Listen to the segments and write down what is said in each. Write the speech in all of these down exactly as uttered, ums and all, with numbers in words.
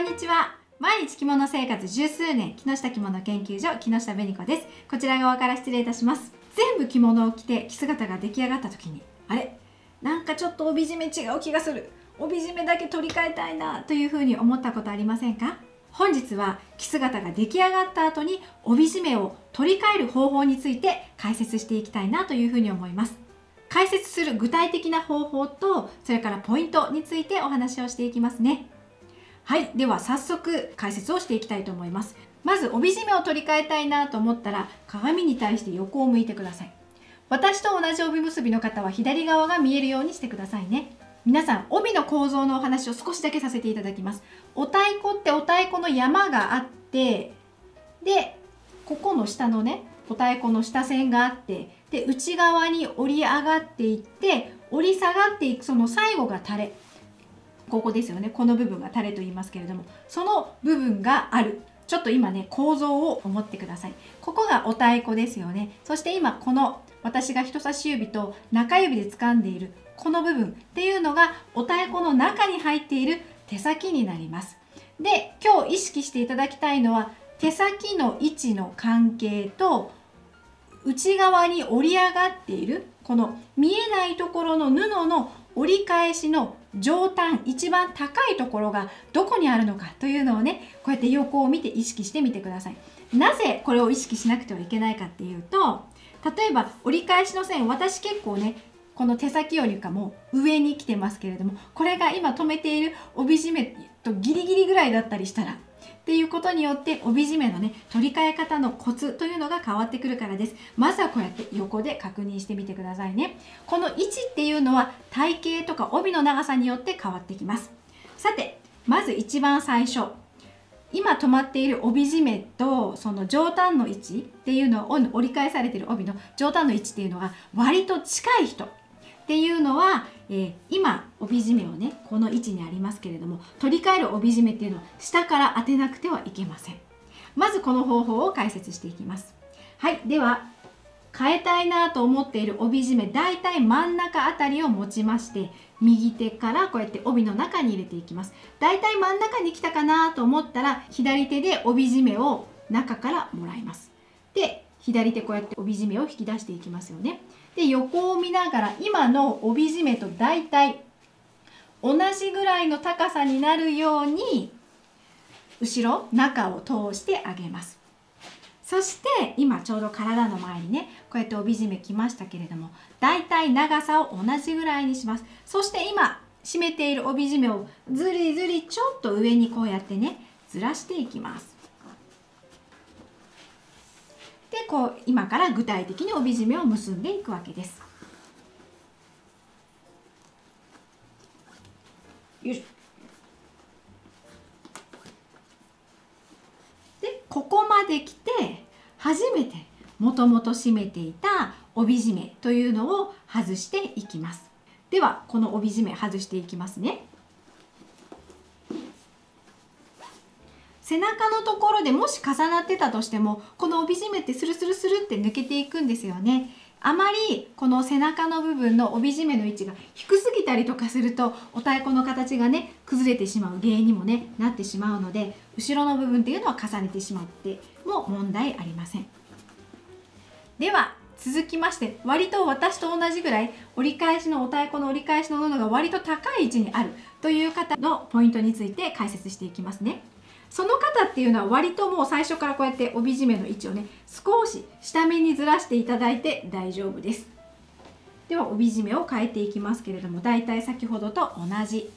こんにちは。毎日着物生活十数年、木下着物研究所木下紅子です。こちら側から失礼いたします。全部着物を着て着姿が出来上がった時に、あれなんかちょっと帯締め違う気がする、帯締めだけ取り替えたいなというふうに思ったことありませんか？本日は着姿が出来上がった後に帯締めを取り替える方法について解説していきたいなというふうに思います。解説する具体的な方法と、それからポイントについてお話をしていきますね。はい、では早速解説をしていきたいと思います。まず帯締めを取り替えたいなと思ったら、鏡に対して横を向いてください。私と同じ帯結びの方は左側が見えるようにしてくださいね。皆さん、帯の構造のお話を少しだけさせていただきます。お太鼓ってお太鼓の山があって、でここの下のね、お太鼓の下線があって、で内側に折り上がっていって、折り下がっていくその最後がタレ、ここですよね。この部分がタレと言いますけれども、その部分がある。ちょっと今ね、構造を思ってください。ここがお太鼓ですよね。そして今この私が人差し指と中指で掴んでいるこの部分っていうのがお太鼓の中に入っている手先になります。で今日意識していただきたいのは、手先の位置の関係と、内側に折り上がっているこの見えないところの布の折り返しの上端、一番高いところがどこにあるのかというのをね、こうやって横を見て意識してみてください。なぜこれを意識しなくてはいけないかっていうと、例えば折り返しの線、私結構ね、この手先よりかも上に来てますけれども、これが今留めている帯締めとギリギリぐらいだったりしたらっていうことによって、帯締めのね、取り替え方のコツというのが変わってくるからです。まずはこうやって横で確認してみてくださいね。この位置っていうのは体型とか帯の長さによって変わってきます。さて、まず一番最初、今止まっている帯締めとその上端の位置っていうのを、折り返されている帯の上端の位置っていうのが割と近い人っていうのは、えー、今帯締めをね、この位置にありますけれども、取り替える帯締めっていうのは下から当てなくてはいけません。まずこの方法を解説していきます。はい、では変えたいなと思っている帯締め、だいたい真ん中あたりを持ちまして、右手からこうやって帯の中に入れていきます。だいたい真ん中に来たかなと思ったら、左手で帯締めを中からもらいます。で左手こうやって帯締めを引き出していきますよね。で横を見ながら、今の帯締めとだいたい同じぐらいの高さになるように、後ろ中を通してあげます。そして今ちょうど体の前にね、こうやって帯締めきましたけれども、だいたい長さを同じぐらいにします。そして今締めている帯締めをずりずりちょっと上にこうやってね、ずらしていきます。でこう今から具体的に帯締めを結んでいくわけです。よいしょ。でここまで来て、初めてもともと締めていた帯締めというのを外していきます。ではこの帯締め外していきますね。背中のところでもし重なってたとしても、この帯締めってスルスルスルって抜けていくんですよね。あまりこの背中の部分の帯締めの位置が低すぎたりとかすると、お太鼓の形がね、崩れてしまう原因にもね、なってしまうので、後ろの部分っていうのは重ねてしまっても問題ありません。では続きまして、割と私と同じぐらい折り返しのお太鼓の折り返しの布が割と高い位置にあるという方のポイントについて解説していきますね。その方っていうのは割ともう最初からこうやって帯締めの位置をね、少し下目にずらしていただいて大丈夫です。では帯締めを変えていきますけれども、だいたい先ほどと同じ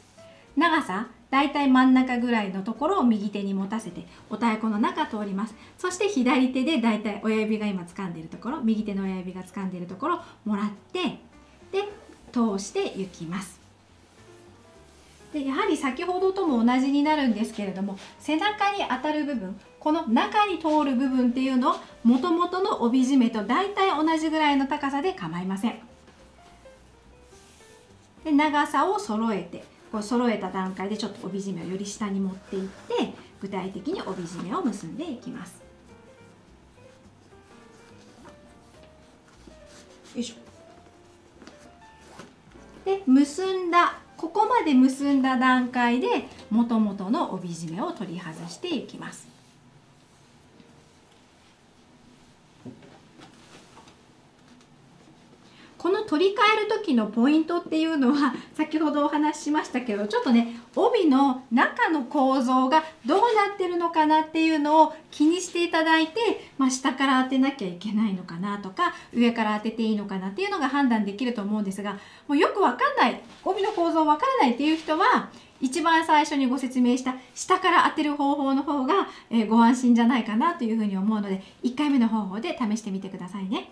長さ、だいたい真ん中ぐらいのところを右手に持たせて、お太鼓の中通ります。そして左手でだいたい親指が今掴んでいるところ、右手の親指が掴んでいるところをもらって、で通していきます。でやはり先ほどとも同じになるんですけれども、背中に当たる部分、この中に通る部分っていうのをもともとの帯締めと大体同じぐらいの高さで構いません。で長さを揃えて、こう揃えた段階でちょっと帯締めをより下に持っていって、具体的に帯締めを結んでいきます。よいしょ。で結んだここまで結んだ段階でもともとの帯締めを取り外していきます。この取り替える時のポイントっていうのは先ほどお話ししましたけど、ちょっとね帯の中の構造がどうなってるのかなっていうのを気にしていただいて、まあ、下から当てなきゃいけないのかなとか上から当てていいのかなっていうのが判断できると思うんですが、もうよくわかんない、帯の構造わからないっていう人は一番最初にご説明した下から当てる方法の方がご安心じゃないかなというふうに思うので、いっかいめの方法で試してみてくださいね。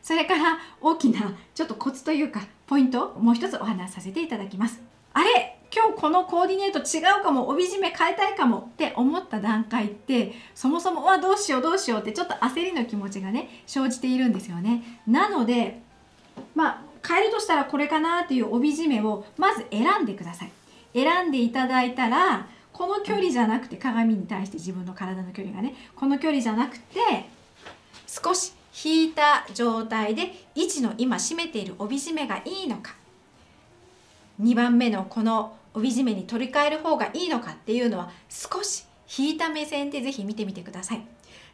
それから大きなちょっとコツというかポイントをもう一つお話しさせていただきます。あれ今日このコーディネート違うかも、帯締め変えたいかもって思った段階って、そもそもはどうしようどうしようってちょっと焦りの気持ちがね生じているんですよね。なのでまあ変えるとしたらこれかなっていう帯締めをまず選んでください。選んでいただいたらこの距離じゃなくて、鏡に対して自分の体の距離がねこの距離じゃなくて少し引いた状態で位置の今締めている帯締めがいいのか、にばんめのこの帯締めに取り替える方がいいのかっていうのは少し引いた目線で是非見てみてください。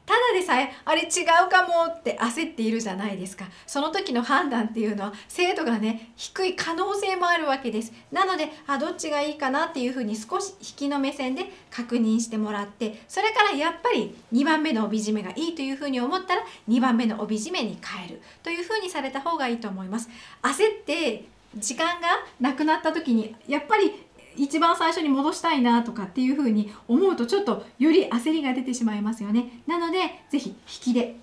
ただでさえあれ違うかもって焦っているじゃないですか。その時の判断っていうのは精度がね低い可能性もあるわけです。なのであどっちがいいかなっていうふうに少し引きの目線で確認してもらって、それからやっぱりにばんめの帯締めがいいというふうに思ったらにばんめの帯締めに変えるというふうにされた方がいいと思います。焦って時間がなくなった時にやっぱり一番最初に戻したいなとかっていう風に思うとちょっとより焦りが出てしまいますよね。なので是非引きで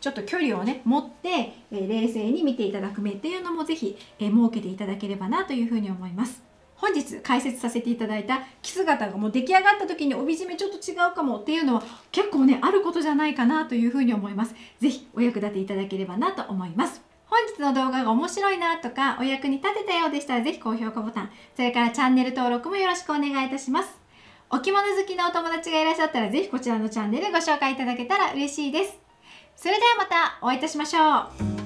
ちょっと距離をね持って、えー、冷静に見ていただく目っていうのも是非、えー、設けていただければなという風に思います。本日解説させていただいた着姿がもう出来上がった時に帯締めちょっと違うかもっていうのは結構ねあることじゃないかなという風に思います。是非お役立ていただければなと思います。本日の動画が面白いなとかお役に立てたようでしたら、ぜひ高評価ボタン、それからチャンネル登録もよろしくお願いいたします。お着物好きのお友達がいらっしゃったら、ぜひこちらのチャンネルご紹介いただけたら嬉しいです。それではまたお会いいたしましょう。